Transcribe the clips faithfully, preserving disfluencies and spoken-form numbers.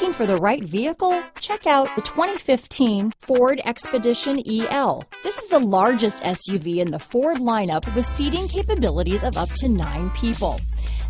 Looking for the right vehicle? Check out the twenty fifteen Ford Expedition E L. This is the largest S U V in the Ford lineup with seating capabilities of up to nine people.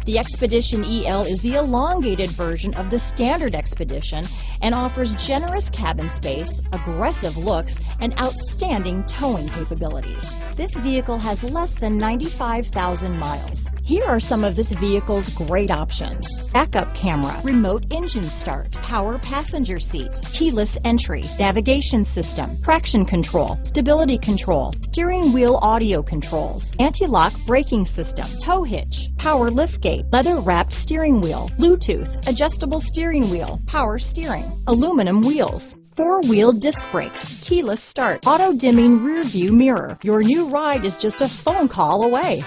The Expedition E L is the elongated version of the standard Expedition and offers generous cabin space, aggressive looks, and outstanding towing capabilities. This vehicle has less than ninety-five thousand miles. Here are some of this vehicle's great options: backup camera, remote engine start, power passenger seat, keyless entry, navigation system, traction control, stability control, steering wheel audio controls, anti-lock braking system, tow hitch, power liftgate, leather-wrapped steering wheel, Bluetooth, adjustable steering wheel, power steering, aluminum wheels, four-wheel disc brakes, keyless start, auto-dimming rear-view mirror. Your new ride is just a phone call away.